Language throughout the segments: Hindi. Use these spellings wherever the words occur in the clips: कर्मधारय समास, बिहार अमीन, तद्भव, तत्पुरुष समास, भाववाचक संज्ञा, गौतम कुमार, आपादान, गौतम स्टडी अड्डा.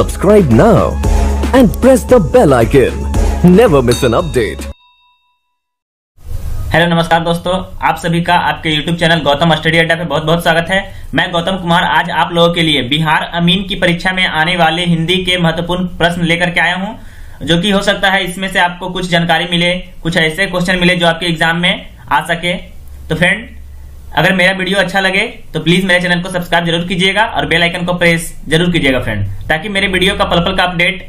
Subscribe now and press the bell icon. Never miss an update. Hello नमस्कार दोस्तों, आप सभी का आपके YouTube चैनल गौतम स्टडी अड्डा पे बहुत बहुत स्वागत है। मैं गौतम कुमार आज आप लोगों के लिए बिहार अमीन की परीक्षा में आने वाले हिंदी के महत्वपूर्ण प्रश्न लेकर के आया हूं, जो कि हो सकता है इसमें से आपको कुछ जानकारी मिले, कुछ ऐसे क्वेश्चन मिले जो आपके एग्जाम में आ सके। तो फ्रेंड, अगर मेरा वीडियो अच्छा लगे तो प्लीज मेरे चैनल को सब्सक्राइब जरूर कीजिएगा और बेल आइकन को प्रेस जरूर कीजिएगा फ्रेंड, ताकि मेरे वीडियो का पल पल का अपडेट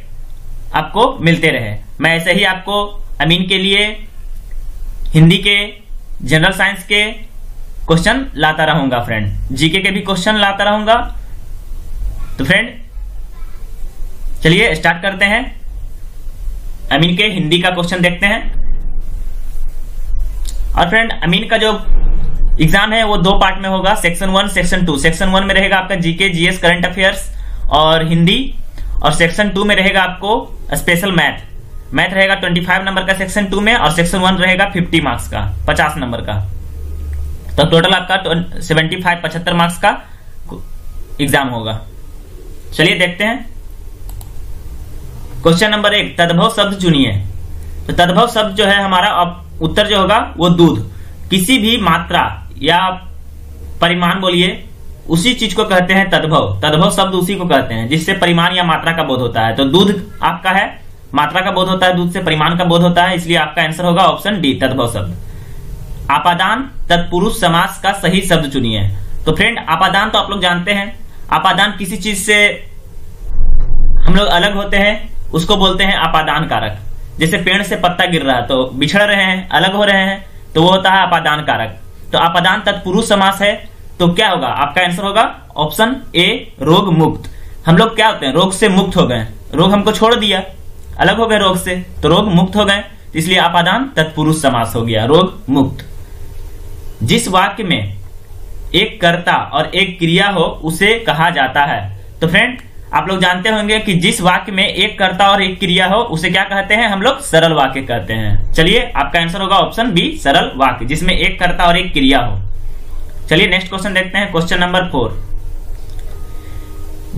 आपको मिलते रहे। मैं ऐसे ही आपको अमीन के लिए हिंदी के, जनरल साइंस के क्वेश्चन लाता रहूंगा फ्रेंड, जीके के भी क्वेश्चन लाता रहूंगा। तो फ्रेंड चलिए स्टार्ट करते हैं, अमीन के हिंदी का क्वेश्चन देखते हैं। और फ्रेंड अमीन का जो एग्जाम है वो दो पार्ट में होगा, section one section two. Section one में रहेगा आपका जीके जीएस करंट अफेयर्स और हिंदी, और सेक्शन टू में रहेगा आपको स्पेशल मैथ। मैथ रहेगा 25 नंबर का सेक्शन टू में और सेक्शन वन रहेगा 50 मार्क्स का, 50 नंबर का। तो टोटल आपका 75-75 मार्क्स का एग्जाम होगा। चलिए देखते हैं क्वेश्चन नंबर 1, तद्भव शब्द चुनिए। तो तद्भव शब्द जो है हमारा उत्तर जो होगा वो दूध। किसी भी मात्रा या परिमाण बोलिए, उसी चीज को कहते हैं तद्भव। तद्भव शब्द उसी को कहते हैं जिससे परिमाण या मात्रा का बोध होता है। तो दूध आपका है, मात्रा का बोध होता है, दूध से परिमाण का बोध होता है, इसलिए आपका आंसर होगा ऑप्शन डी तद्भव शब्द। आपादान तत्पुरुष समास का सही शब्द चुनिए। तो फ्रेंड आपादान तो आप लोग जानते हैं, आपादान किसी चीज से हम लोग अलग होते हैं उसको बोलते हैं आपादान कारक। जैसे पेड़ से पत्ता गिर रहा है तो बिछड़ रहे हैं, अलग हो रहे हैं, तो वो होता है आपादान कारक। तो आपादान तत्पुरुष समास है तो क्या होगा, आपका आंसर होगा ऑप्शन ए रोग मुक्त। हम लोग क्या होते हैं, रोग से मुक्त हो गए, रोग हमको छोड़ दिया, अलग हो गए रोग से, तो रोग मुक्त हो गए, इसलिए आपादान तत्पुरुष समास हो गया रोग मुक्त। जिस वाक्य में एक कर्ता और एक क्रिया हो उसे कहा जाता है। तो फ्रेंड आप लोग जानते होंगे कि जिस वाक्य में एक कर्ता और एक क्रिया हो उसे क्या कहते हैं, हम लोग सरल वाक्य कहते हैं। चलिए आपका आंसर होगा ऑप्शन बी सरल वाक्य, जिसमें एक कर्ता और एक क्रिया हो। चलिए नेक्स्ट क्वेश्चन देखते हैं, क्वेश्चन नंबर 4।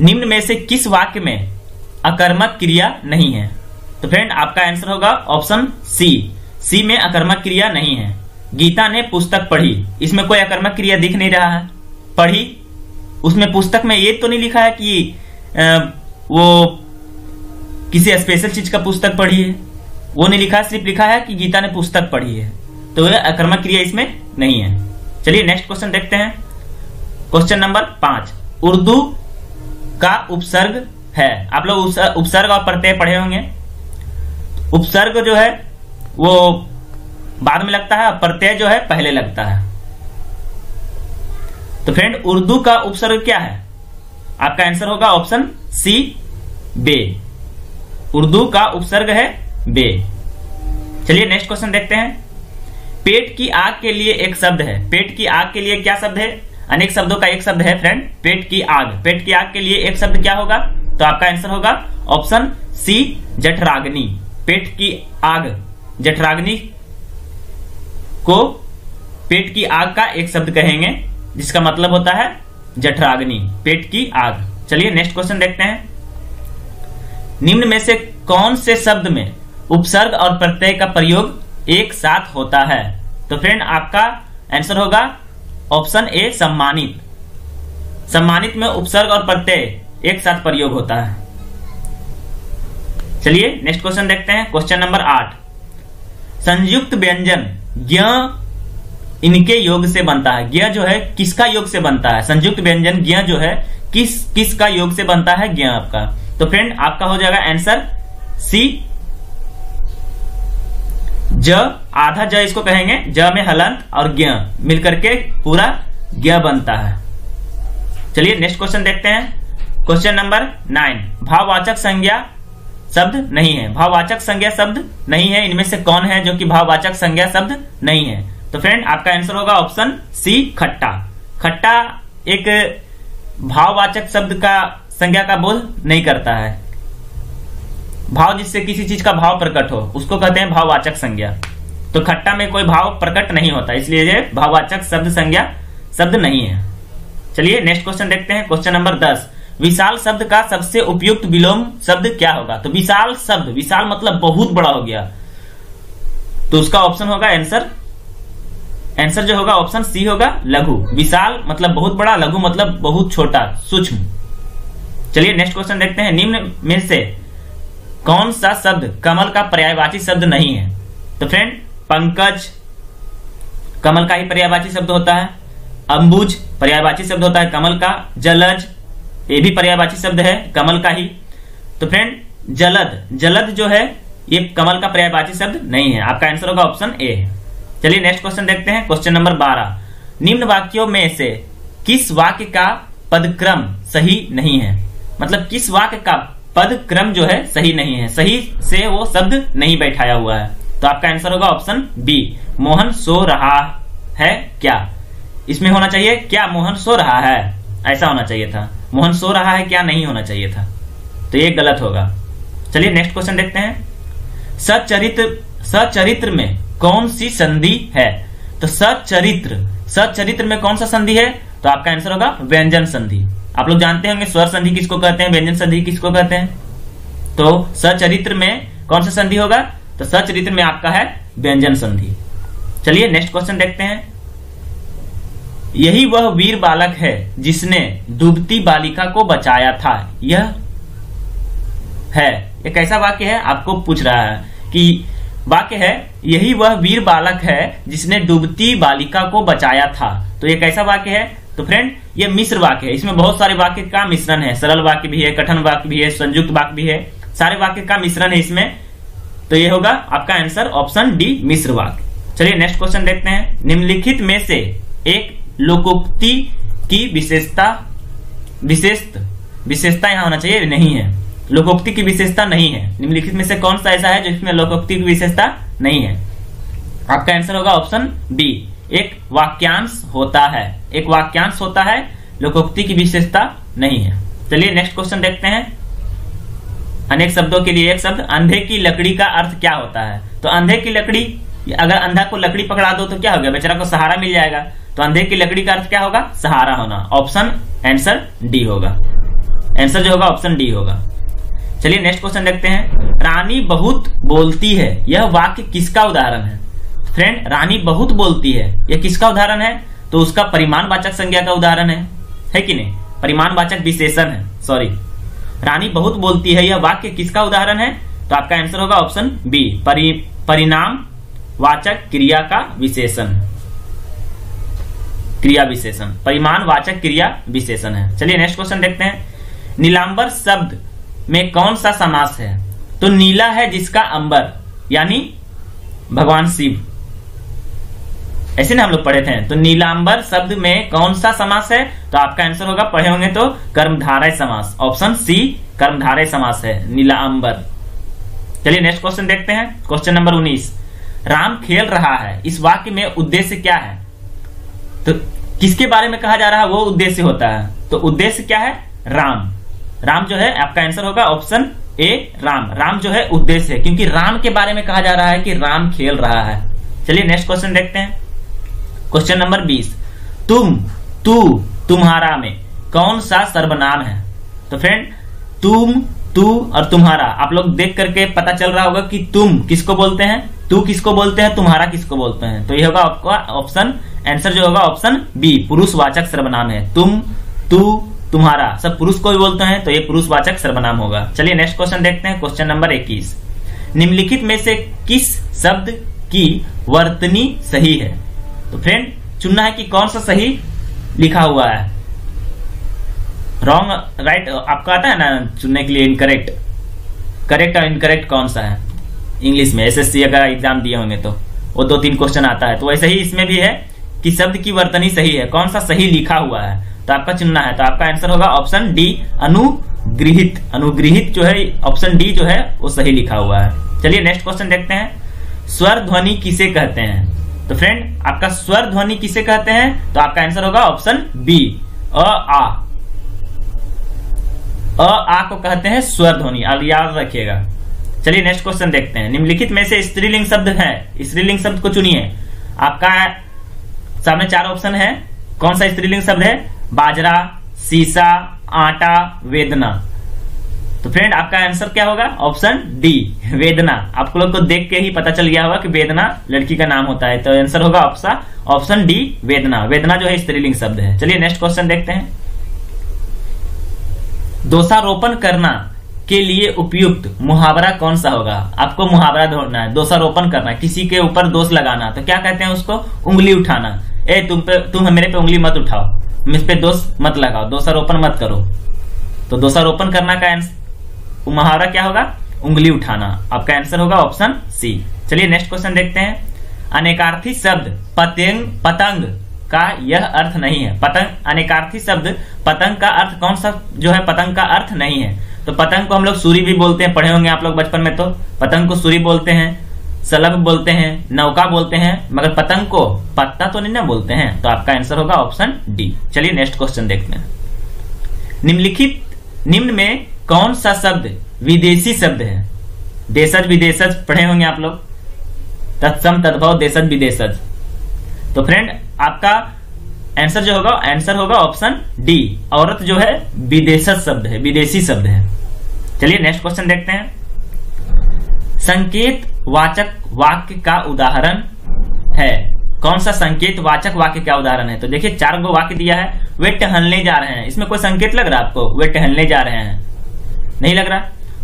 निम्न में से किस वाक्य में अकर्मक क्रिया नहीं है। तो फ्रेंड आपका आंसर होगा ऑप्शन सी, सी में अकर्मक क्रिया नहीं है। गीता ने पुस्तक पढ़ी, इसमें कोई अकर्मक क्रिया दिख नहीं रहा है। पढ़ी, उसमें पुस्तक में ये तो नहीं लिखा है कि वो किसी स्पेशल चीज का पुस्तक पढ़ी है, वो नहीं लिखा, सिर्फ लिखा है कि गीता ने पुस्तक पढ़ी है, तो वह अकर्मक क्रिया इसमें नहीं है। चलिए नेक्स्ट क्वेश्चन देखते हैं, क्वेश्चन नंबर 5। उर्दू का उपसर्ग है, आप लोग उपसर्ग और प्रत्यय पढ़े होंगे। उपसर्ग जो है वो बाद में लगता है और प्रत्यय जो है पहले लगता है। तो फ्रेंड उर्दू का उपसर्ग क्या है, आपका आंसर होगा ऑप्शन सी बे। उर्दू का उपसर्ग है बे। चलिए नेक्स्ट क्वेश्चन देखते हैं, पेट की आग के लिए एक शब्द है। पेट की आग के लिए क्या शब्द है, अनेक शब्दों का एक शब्द है फ्रेंड पेट की आग। पेट की आग के लिए एक शब्द क्या होगा, तो आपका आंसर होगा ऑप्शन सी जठराग्नि। पेट की आग, जठराग्नि को पेट की आग का एक शब्द कहेंगे, जिसका मतलब होता है जठराग्नि, पेट की आग। चलिए नेक्स्ट क्वेश्चन देखते हैं, निम्न में से कौन से शब्द में उपसर्ग और प्रत्यय का प्रयोग एक साथ होता है। तो फ्रेंड आपका आंसर होगा ऑप्शन ए सम्मानित। सम्मानित में उपसर्ग और प्रत्यय एक साथ प्रयोग होता है। चलिए नेक्स्ट क्वेश्चन देखते हैं, क्वेश्चन नंबर 8। संयुक्त व्यंजन ज्ञ इनके योग से बनता है। ज्ञ जो है किसका योग से बनता है, संयुक्त व्यंजन ज्ञ जो है किस का योग से बनता है, ज्ञ आपका। तो फ्रेंड आपका हो जाएगा आंसर सी ज, आधा ज इसको कहेंगे, ज में हलंत और ज्ञ मिलकर के पूरा ज्ञ बनता है। चलिए नेक्स्ट क्वेश्चन देखते हैं, क्वेश्चन नंबर 9। भाववाचक संज्ञा शब्द नहीं है। भाववाचक संज्ञा शब्द नहीं है, इनमें से कौन है जो कि भाववाचक संज्ञा शब्द नहीं है। तो फ्रेंड आपका आंसर होगा ऑप्शन सी खट्टा। खट्टा एक भाववाचक शब्द का संज्ञा का बोध नहीं करता है। भाव जिससे किसी चीज का भाव प्रकट हो उसको कहते हैं भाववाचक संज्ञा। तो खट्टा में कोई भाव प्रकट नहीं होता, इसलिए ये भाववाचक शब्द संज्ञा शब्द नहीं है। चलिए नेक्स्ट क्वेश्चन देखते हैं, क्वेश्चन नंबर 10। विशाल शब्द का सबसे उपयुक्त विलोम शब्द क्या होगा? तो विशाल शब्द, विशाल मतलब बहुत बड़ा हो गया, तो उसका ऑप्शन होगा आंसर जो होगा ऑप्शन सी होगा लघु। विशाल मतलब बहुत बड़ा, लघु मतलब बहुत छोटा, सूक्ष्म। चलिए नेक्स्ट क्वेश्चन देखते हैं। निम्न में से कौन सा शब्द कमल का पर्यायवाची शब्द नहीं है? तो फ्रेंड पंकज कमल का ही पर्यायवाची शब्द होता है, अंबुज पर्यायवाची शब्द होता है कमल का, जलज ये भी पर्यायवाची शब्द है कमल का ही। तो फ्रेंड जलद, जलद जो है ये कमल का पर्यायवाची शब्द नहीं है, आपका आंसर होगा ऑप्शन ए है। चलिए नेक्स्ट क्वेश्चन देखते हैं, क्वेश्चन नंबर 12। निम्न वाक्यों में से किस वाक्य का पदक्रम सही नहीं है? मतलब किस वाक्य का पदक्रम जो है सही नहीं है, सही से वो शब्द नहीं बैठाया हुआ है, तो आपका आंसर होगा ऑप्शन बी, मोहन सो रहा है क्या। इसमें होना चाहिए क्या मोहन सो रहा है, ऐसा होना चाहिए था, मोहन सो रहा है क्या नहीं होना चाहिए था, तो ये गलत होगा। चलिए नेक्स्ट क्वेश्चन देखते हैं। सचरित्र में कौन सी संधि है? तो सचरित्र में कौन सा संधि है, तो आपका आंसर होगा व्यंजन संधि। आप लोग जानते होंगे स्वर संधि किसको कहते हैं, व्यंजन संधि किसको कहते हैं, तो सचरित्र में कौन सा संधि होगा, तो सचरित्र में आपका है व्यंजन संधि। चलिए नेक्स्ट क्वेश्चन देखते हैं। यही वह वीर बालक है जिसने डूबती बालिका को बचाया था, यह है, ये कैसा वाक्य है आपको पूछ रहा है कि वाक्य है यही वह वीर बालक है जिसने डूबती बालिका को बचाया था, तो ये कैसा वाक्य है, तो फ्रेंड ये मिश्र वाक्य है। इसमें बहुत सारे वाक्य का मिश्रण है, सरल वाक्य भी है, कठिन वाक्य भी है, संयुक्त वाक्य भी है, सारे वाक्य का मिश्रण है इसमें, तो ये होगा आपका आंसर ऑप्शन डी मिश्र वाक्य। चलिए नेक्स्ट क्वेश्चन देखते हैं। निम्नलिखित में से एक लोकोक्ति की विशेषता यहाँ होना चाहिए नहीं है, लोकोक्ति की विशेषता नहीं है। निम्नलिखित में से कौन सा ऐसा है जिसमें लोकोक्ति की विशेषता नहीं है, आपका आंसर होगा ऑप्शन बी, एक वाक्यांश होता है, एक वाक्यांश होता है, लोकोक्ति की विशेषता नहीं है। चलिए नेक्स्ट क्वेश्चन देखते हैं। अनेक शब्दों के लिए एक शब्द, अंधे की लकड़ी का अर्थ क्या होता है? तो अंधे की लकड़ी, अगर अंधा को लकड़ी पकड़ा दो तो क्या हो गया, बेचारा को सहारा मिल जाएगा, तो अंधे की लकड़ी का अर्थ क्या होगा, सहारा होना, ऑप्शन आंसर डी होगा, आंसर जो होगा ऑप्शन डी होगा। चलिए नेक्स्ट क्वेश्चन देखते हैं। रानी बहुत बोलती है, यह वाक्य किसका उदाहरण है? फ्रेंड रानी बहुत बोलती है, यह किसका उदाहरण है, तो उसका परिमाणवाचक संज्ञा का उदाहरण है कि नहीं, परिमाणवाचक विशेषण है, सॉरी। रानी बहुत बोलती है यह वाक्य किसका उदाहरण है, तो आपका आंसर होगा ऑप्शन बी, परिमाणवाचक क्रिया का विशेषण, क्रिया विशेषण, परिमाणवाचक क्रिया विशेषण है। चलिए नेक्स्ट क्वेश्चन देखते हैं। नीलांबर शब्द में कौन सा समास है? तो नीला है जिसका अंबर, यानी भगवान शिव, ऐसे ना हम लोग पढ़े थे, तो नीलांबर शब्द में कौन सा समास है, तो आपका आंसर होगा, पढ़े होंगे तो, कर्मधारय समास, ऑप्शन सी कर्मधारय समास है नीलांबर। चलिए नेक्स्ट क्वेश्चन देखते हैं, क्वेश्चन नंबर 19। राम खेल रहा है, इस वाक्य में उद्देश्य क्या है? तो किसके बारे में कहा जा रहा है वो उद्देश्य होता है, तो उद्देश्य क्या है, राम, राम जो है आपका आंसर होगा ऑप्शन ए, राम, राम जो है उद्देश्य है, क्योंकि राम के बारे में कहा जा रहा है कि राम खेल रहा है। चलिए नेक्स्ट क्वेश्चन देखते हैं, क्वेश्चन नंबर 20। तुम, तू, तुम्हारा में कौन सा सर्वनाम है? तो फ्रेंड तुम, तू और तुम्हारा, आप लोग देख करके पता चल रहा होगा कि तुम किसको बोलते हैं, तू किसको बोलते हैं, तुम्हारा किसको बोलते हैं, तो ये होगा आपका ऑप्शन, आंसर जो होगा ऑप्शन बी, पुरुषवाचक सर्वनाम है, तुम, तू, तुम्हारा सब पुरुष को भी बोलते हैं, तो ये पुरुषवाचक सर्वनाम होगा। चलिए नेक्स्ट क्वेश्चन देखते हैं, क्वेश्चन नंबर 21। निम्नलिखित में से किस शब्द की वर्तनी सही है? तो फ्रेंड चुनना है कि कौन सा सही लिखा हुआ है, रॉन्ग राइट आपको आता है ना चुनने के लिए, इनकरेक्ट, करेक्ट और इनकरेक्ट कौन सा है इंग्लिश में, एसएससी अगर एग्जाम दिए होंगे तो वो 2-3 क्वेश्चन आता है, तो वैसे ही इसमें भी है कि शब्द की वर्तनी सही है, कौन सा सही लिखा हुआ है, तो आपका चुनना है, तो आपका आंसर होगा ऑप्शन डी, अनुगृहीत, अनुगृहीत जो है ऑप्शन डी जो है वो सही लिखा हुआ है। चलिए नेक्स्ट क्वेश्चन देखते हैं। स्वर ध्वनि किसे कहते हैं? तो फ्रेंड आपका स्वर ध्वनि किसे कहते हैं, तो आपका आंसर होगा ऑप्शन बी, अ आ, अ आ को कहते हैं स्वर ध्वनि, आप याद रखिएगा। चलिए नेक्स्ट क्वेश्चन देखते हैं। निम्नलिखित में से स्त्रीलिंग शब्द है, स्त्रीलिंग शब्द को चुनिए, आपका सामने 4 ऑप्शन है, कौन सा स्त्रीलिंग शब्द है, बाजरा, सीसा, आटा वेदना। तो फ्रेंड आपका आंसर क्या होगा? ऑप्शन डी वेदना। आप लोग को देख के ही पता चल गया होगा कि वेदना लड़की का नाम होता है। तो आंसर होगा ऑप्शन डी वेदना। वेदना जो है स्त्रीलिंग शब्द है। चलिए नेक्स्ट क्वेश्चन देखते हैं। दोषारोपण करना के लिए उपयुक्त मुहावरा कौन सा होगा? आपको मुहावरा ढूंढना है। दोषारोपण करना किसी के ऊपर दोष लगाना, तो क्या कहते हैं उसको? उंगली उठाना। ए तुम मेरे पे उंगली मत उठाओ, मुझ पे दोष मत लगाओ, दोषारोपण मत करो। तो दोषारोपण करना का मुहावरा क्या होगा? उंगली उठाना। आपका आंसर होगा ऑप्शन सी। चलिए नेक्स्ट क्वेश्चन देखते हैं। अनेकार्थी शब्द पतंग का यह अर्थ नहीं है। पतंग अनेकार्थी शब्द पतंग का अर्थ कौन सा जो है? पतंग का अर्थ नहीं है। तो पतंग को हम लोग सूरी भी बोलते हैं, पढ़े होंगे आप लोग बचपन में। तो पतंग को सूरी बोलते हैं, शलभ बोलते हैं, नौका बोलते हैं, मगर पतंग को पत्ता तो नहीं ना बोलते हैं। तो आपका आंसर होगा ऑप्शन डी। चलिए नेक्स्ट क्वेश्चन देखते हैं। निम्न में कौन सा शब्द विदेशी शब्द है? देशज विदेशज पढ़े होंगे आप लोग, तत्सम तद्भव देशज विदेशज। तो फ्रेंड आपका आंसर जो होगा, आंसर होगा ऑप्शन डी। औरत जो है विदेशज शब्द है, विदेशी शब्द है। चलिए नेक्स्ट क्वेश्चन देखते हैं। संकेत वाचक वाक्य का उदाहरण है कौन सा? संकेत वाचक वाक्य क्या उदाहरण है? तो देखिए चार गो वाक्य दिया है। वे टहलने जा रहे हैं। इसमें कोई संकेत लग रहा है आपको? वे टहलने जा रहे हैं, नहीं लग रहा।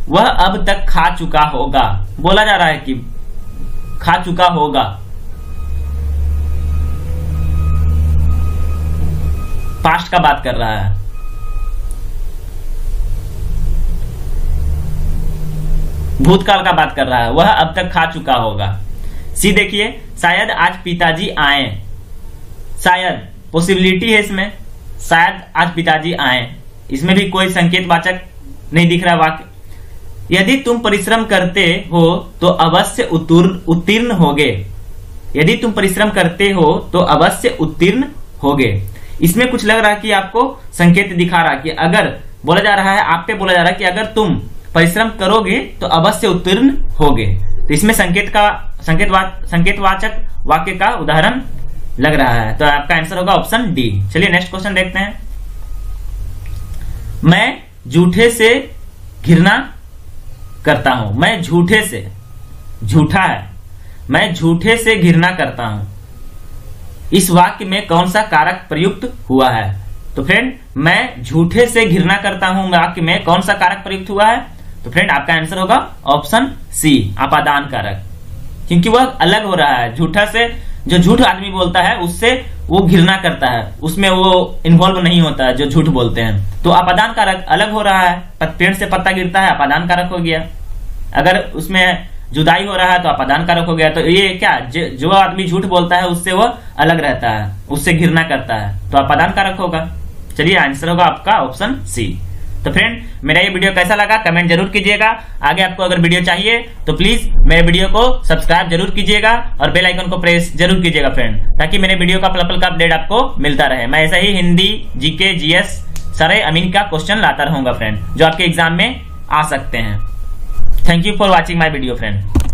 वह अब तक खा चुका होगा, बोला जा रहा है कि खा चुका होगा। पास्ट का बात कर रहा है। भूतकाल का बात कर रहा है। वह अब तक खा चुका होगा। सी देखिए, शायद आज पिताजी आए। शायद पॉसिबिलिटी है इसमें, शायद आज पिताजी आए। इसमें भी कोई संकेत वाचक नहीं दिख रहा वाक्य। यदि तुम परिश्रम करते हो तो अवश्य उत्तीर्ण होगे। यदि तुम परिश्रम करते हो तो अवश्य उत्तीर्ण होगे। इसमें कुछ लग रहा है कि आपको संकेत दिखा रहा है कि अगर बोला जा रहा है आप पे, बोला जा रहा है कि अगर तुम परिश्रम करोगे तो अवश्य उत्तीर्ण होगे। तो इसमें संकेतवाचक वाक्य का उदाहरण लग रहा है। तो आपका आंसर होगा ऑप्शन डी। चलिए नेक्स्ट क्वेश्चन देखते हैं। मैं झूठे से घृणा करता हूं। मैं झूठे से, झूठा है, मैं झूठे से घृणा करता हूं। इस वाक्य में कौन सा कारक प्रयुक्त हुआ है? तो फ्रेंड मैं झूठे से घृणा करता हूं वाक्य में कौन सा कारक प्रयुक्त हुआ है? तो फ्रेंड आपका आंसर होगा ऑप्शन सी, आपादान कारक। क्योंकि वह अलग हो रहा है। झूठा से जो झूठ आदमी बोलता है उससे वो घृणा करता है, उसमें वो इन्वॉल्व नहीं होता है जो झूठ बोलते हैं। तो आपादान कारक अलग हो रहा है। पेड़ से पत्ता गिरता है, आपादान कारक हो गया। अगर उसमें जुदाई हो रहा है तो आपादान कारक हो गया। तो ये क्या, जो आदमी झूठ बोलता है उससे वो अलग रहता है, उससे घृणा करता है, तो आपादान कारक होगा। चलिए आंसर होगा आपका ऑप्शन सी। तो फ्रेंड मेरा ये वीडियो कैसा लगा कमेंट जरूर कीजिएगा। आगे आपको अगर वीडियो चाहिए तो प्लीज मेरे वीडियो को सब्सक्राइब जरूर कीजिएगा और बेल आइकन को प्रेस जरूर कीजिएगा फ्रेंड, ताकि मेरे वीडियो का पल-पल का अपडेट आपको मिलता रहे। मैं ऐसा ही हिंदी, जीके, जीएस, सारे अमीन का क्वेश्चन लाता रहूंगा फ्रेंड, जो आपके एग्जाम में आ सकते हैं। Thank you for watching my video friend.